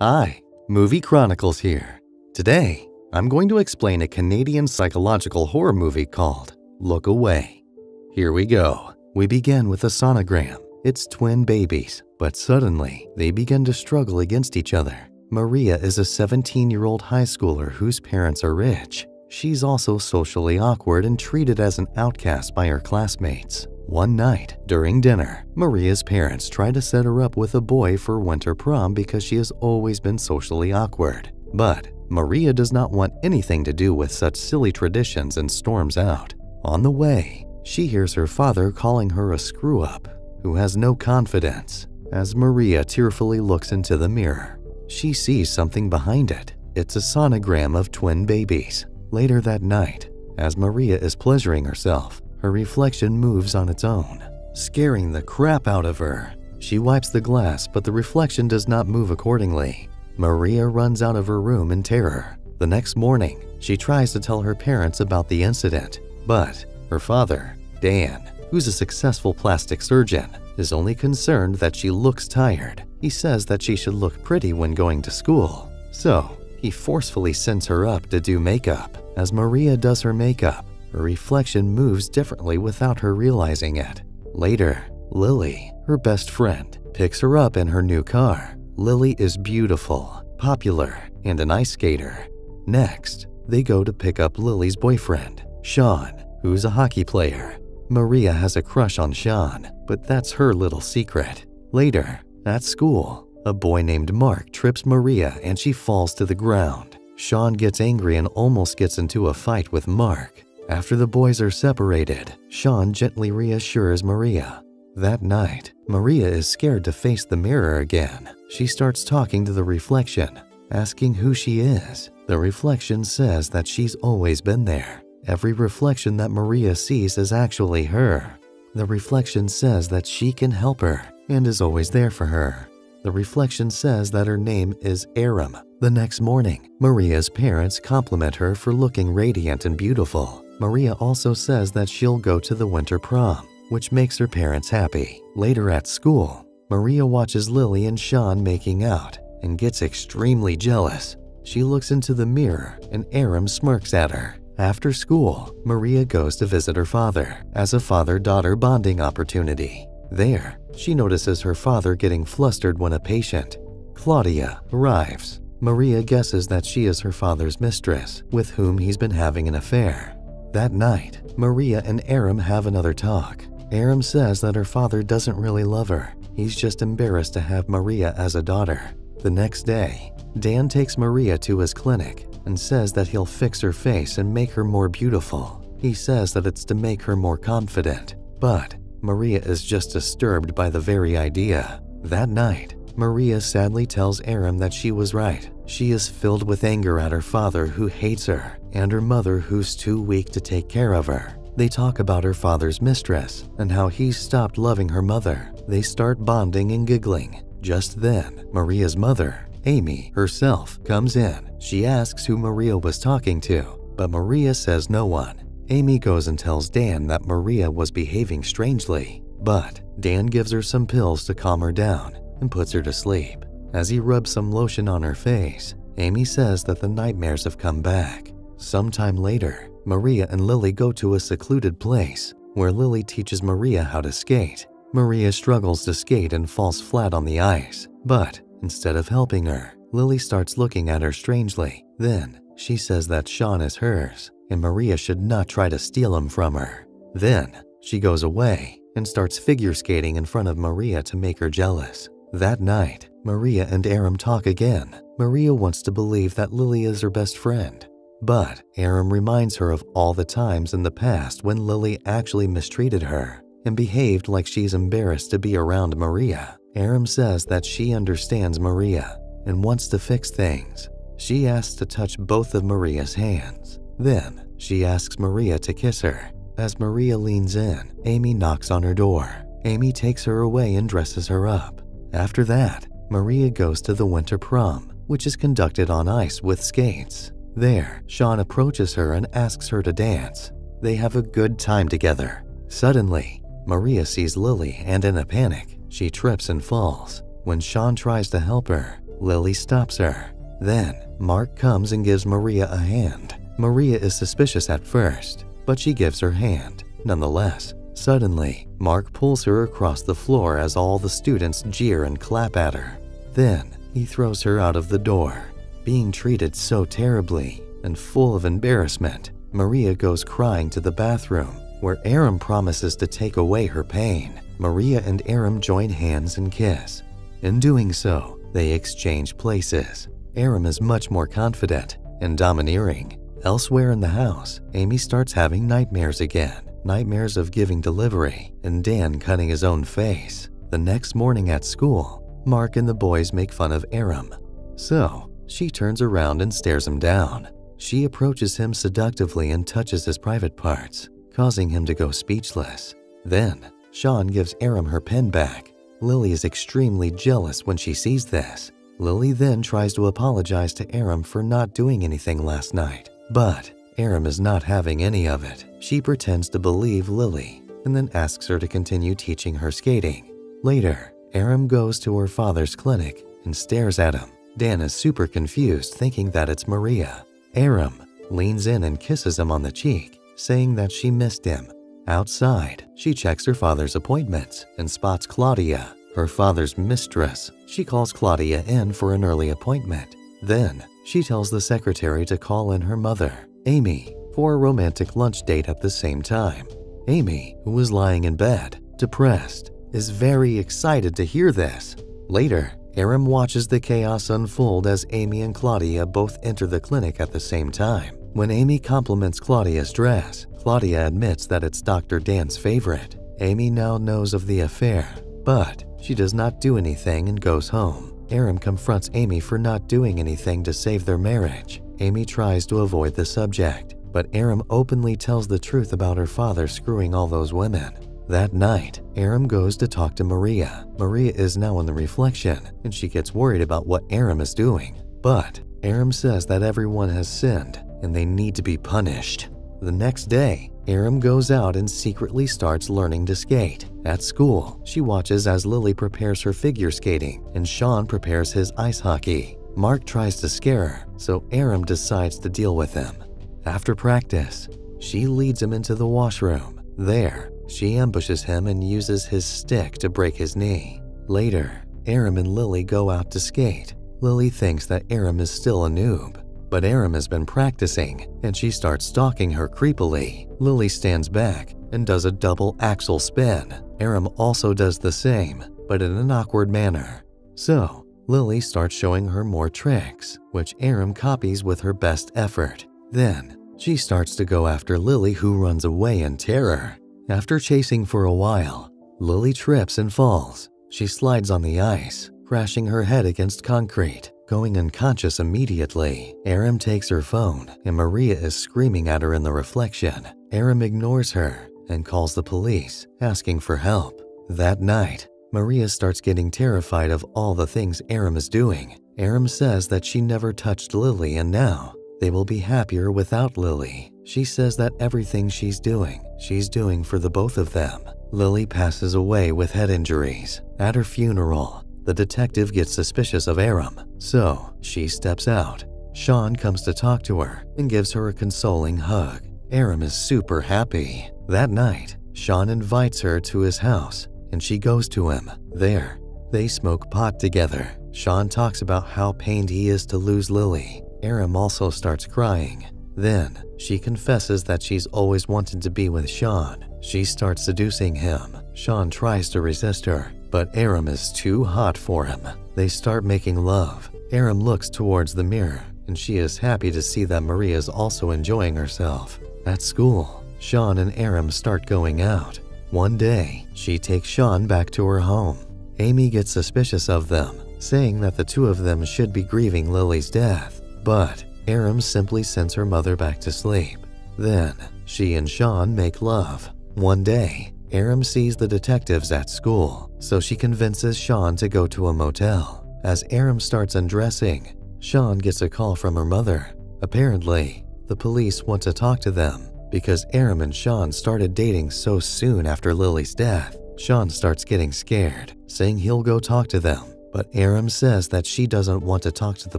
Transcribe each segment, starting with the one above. Hi, Movie Chronicles here. Today, I'm going to explain a Canadian psychological horror movie called Look Away. Here we go. We begin with a sonogram. It's twin babies, but suddenly they begin to struggle against each other. Maria is a 17-year-old high schooler whose parents are rich. She's also socially awkward and treated as an outcast by her classmates. One night, during dinner, Maria's parents try to set her up with a boy for winter prom because she has always been socially awkward. But Maria does not want anything to do with such silly traditions and storms out. On the way, she hears her father calling her a screw-up who has no confidence. As Maria tearfully looks into the mirror, she sees something behind it. It's a sonogram of twin babies. Later that night, as Maria is pleasuring herself, her reflection moves on its own, scaring the crap out of her. She wipes the glass, but the reflection does not move accordingly. Maria runs out of her room in terror. The next morning, she tries to tell her parents about the incident, but her father, Dan, who's a successful plastic surgeon, is only concerned that she looks tired. He says that she should look pretty when going to school, so he forcefully sends her up to do makeup. As Maria does her makeup, her reflection moves differently without her realizing it. Later, Lily, her best friend, picks her up in her new car. Lily is beautiful, popular, and an ice skater. Next, they go to pick up Lily's boyfriend, Sean, who's a hockey player. Maria has a crush on Sean, but that's her little secret. Later, at school, a boy named Mark trips Maria and she falls to the ground. Sean gets angry and almost gets into a fight with Mark. After the boys are separated, Sean gently reassures Maria. That night, Maria is scared to face the mirror again. She starts talking to the reflection, asking who she is. The reflection says that she's always been there. Every reflection that Maria sees is actually her. The reflection says that she can help her and is always there for her. The reflection says that her name is Aram. The next morning, Maria's parents compliment her for looking radiant and beautiful. Maria also says that she'll go to the winter prom, which makes her parents happy. Later at school, Maria watches Lily and Sean making out and gets extremely jealous. She looks into the mirror and Aram smirks at her. After school, Maria goes to visit her father as a father-daughter bonding opportunity. There, she notices her father getting flustered when a patient, Claudia, arrives. Maria guesses that she is her father's mistress, with whom he's been having an affair. That night, Maria and Aram have another talk. Aram says that her father doesn't really love her. He's just embarrassed to have Maria as a daughter. The next day, Dan takes Maria to his clinic and says that he'll fix her face and make her more beautiful. He says that it's to make her more confident, but Maria is just disturbed by the very idea. That night, Maria sadly tells Aram that she was right. She is filled with anger at her father who hates her and her mother who's too weak to take care of her. They talk about her father's mistress and how he's stopped loving her mother. They start bonding and giggling. Just then, Maria's mother, Amy, herself, comes in. She asks who Maria was talking to, but Maria says no one. Amy goes and tells Dan that Maria was behaving strangely, but Dan gives her some pills to calm her down and puts her to sleep. As he rubs some lotion on her face, Amy says that the nightmares have come back. Sometime later, Maria and Lily go to a secluded place where Lily teaches Maria how to skate. Maria struggles to skate and falls flat on the ice, but instead of helping her, Lily starts looking at her strangely. Then she says that Sean is hers and Maria should not try to steal him from her. Then she goes away and starts figure skating in front of Maria to make her jealous. That night, Maria and Aram talk again. Maria wants to believe that Lily is her best friend, but Aram reminds her of all the times in the past when Lily actually mistreated her and behaved like she's embarrassed to be around Maria. Aram says that she understands Maria and wants to fix things. She asks to touch both of Maria's hands. Then she asks Maria to kiss her. As Maria leans in, Amy knocks on her door. Amy takes her away and dresses her up. After that, Maria goes to the winter prom, which is conducted on ice with skates. There, Sean approaches her and asks her to dance. They have a good time together. Suddenly, Maria sees Lily and in a panic, she trips and falls. When Sean tries to help her, Lily stops her. Then, Mark comes and gives Maria a hand. Maria is suspicious at first, but she gives her hand nonetheless. Suddenly, Mark pulls her across the floor as all the students jeer and clap at her. Then, he throws her out of the door. Being treated so terribly and full of embarrassment, Maria goes crying to the bathroom, where Aram promises to take away her pain. Maria and Aram join hands and kiss. In doing so, they exchange places. Aram is much more confident and domineering. Elsewhere in the house, Amy starts having nightmares again. Nightmares of giving delivery and Dan cutting his own face. The next morning at school, Mark and the boys make fun of Aram. So, she turns around and stares him down. She approaches him seductively and touches his private parts, causing him to go speechless. Then, Sean gives Aram her pen back. Lily is extremely jealous when she sees this. Lily then tries to apologize to Aram for not doing anything last night, but Aram is not having any of it. She pretends to believe Lily and then asks her to continue teaching her skating. Later, Aram goes to her father's clinic and stares at him. Dan is super confused, thinking that it's Maria. Aram leans in and kisses him on the cheek, saying that she missed him. Outside, she checks her father's appointments and spots Claudia, her father's mistress. She calls Claudia in for an early appointment. Then, she tells the secretary to call in her mother, Amy, for a romantic lunch date at the same time. Amy, who is lying in bed, depressed, is very excited to hear this. Later, Aram watches the chaos unfold as Amy and Claudia both enter the clinic at the same time. When Amy compliments Claudia's dress, Claudia admits that it's Dr. Dan's favorite. Amy now knows of the affair, but she does not do anything and goes home. Aram confronts Amy for not doing anything to save their marriage. Amy tries to avoid the subject, but Aram openly tells the truth about her father screwing all those women. That night, Aram goes to talk to Maria. Maria is now in the reflection, and she gets worried about what Aram is doing. But Aram says that everyone has sinned, and they need to be punished. The next day, Aram goes out and secretly starts learning to skate. At school, she watches as Lily prepares her figure skating, and Sean prepares his ice hockey. Mark tries to scare her, so Aram decides to deal with him. After practice, she leads him into the washroom. There, she ambushes him and uses his stick to break his knee. Later, Aram and Lily go out to skate. Lily thinks that Aram is still a noob, but Aram has been practicing, and she starts stalking her creepily. Lily stands back and does a double axel spin. Aram also does the same, but in an awkward manner. So, Lily starts showing her more tricks, which Aram copies with her best effort. Then, she starts to go after Lily, who runs away in terror. After chasing for a while, Lily trips and falls. She slides on the ice, crashing her head against concrete, going unconscious immediately. Aram takes her phone, and Maria is screaming at her in the reflection. Aram ignores her and calls the police, asking for help. That night, Maria starts getting terrified of all the things Aram is doing. Aram says that she never touched Lily and now they will be happier without Lily. She says that everything she's doing for the both of them. Lily passes away with head injuries. At her funeral, the detective gets suspicious of Aram, so she steps out. Sean comes to talk to her and gives her a consoling hug. Aram is super happy. That night, Sean invites her to his house, and she goes to him. There, they smoke pot together. Sean talks about how pained he is to lose Lily. Aram also starts crying. Then, she confesses that she's always wanted to be with Sean. She starts seducing him. Sean tries to resist her, but Aram is too hot for him. They start making love. Aram looks towards the mirror, and she is happy to see that Maria is also enjoying herself. At school, Sean and Aram start going out. One day, she takes Sean back to her home. Amy gets suspicious of them, saying that the two of them should be grieving Lily's death, but Aram simply sends her mother back to sleep. Then, she and Sean make love. One day, Aram sees the detectives at school, so she convinces Sean to go to a motel. As Aram starts undressing, Sean gets a call from her mother. Apparently, the police want to talk to them because Aram and Sean started dating so soon after Lily's death. Sean starts getting scared, saying he'll go talk to them. But Aram says that she doesn't want to talk to the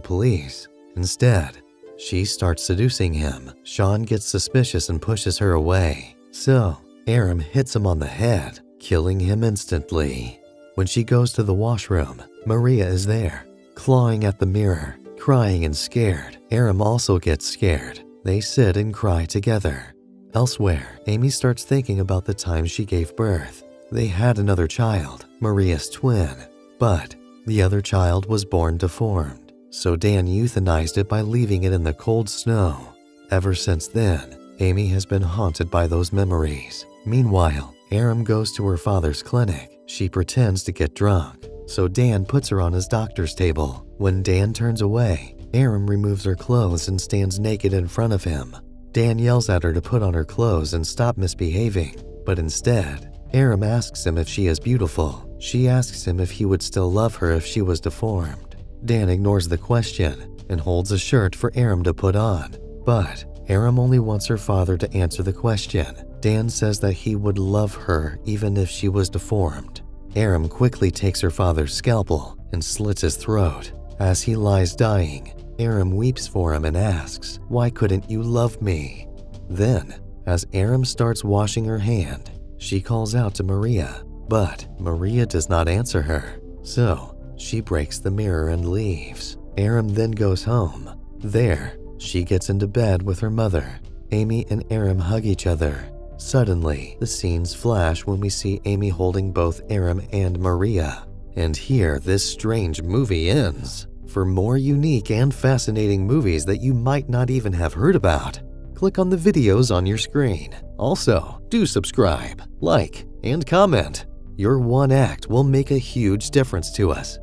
police. Instead, she starts seducing him. Sean gets suspicious and pushes her away. So, Aram hits him on the head, killing him instantly. When she goes to the washroom, Maria is there, clawing at the mirror, crying and scared. Aram also gets scared. They sit and cry together. Elsewhere, Amy starts thinking about the time she gave birth. They had another child, Maria's twin, but the other child was born deformed, so Dan euthanized it by leaving it in the cold snow. Ever since then, Amy has been haunted by those memories. Meanwhile, Aram goes to her father's clinic. She pretends to get drunk, so Dan puts her on his doctor's table. When Dan turns away, Aram removes her clothes and stands naked in front of him. Dan yells at her to put on her clothes and stop misbehaving, but instead, Aram asks him if she is beautiful. She asks him if he would still love her if she was deformed. Dan ignores the question and holds a shirt for Aram to put on, but Aram only wants her father to answer the question. Dan says that he would love her even if she was deformed. Aram quickly takes her father's scalpel and slits his throat. As he lies dying, Aram weeps for him and asks, "Why couldn't you love me?" Then, as Aram starts washing her hand, she calls out to Maria, but Maria does not answer her, so she breaks the mirror and leaves. Aram then goes home. There, she gets into bed with her mother. Amy and Aram hug each other. Suddenly, the scenes flash when we see Amy holding both Aram and Maria. And here, this strange movie ends. For more unique and fascinating movies that you might not even have heard about, click on the videos on your screen. Also, do subscribe, like, and comment. Your one act will make a huge difference to us.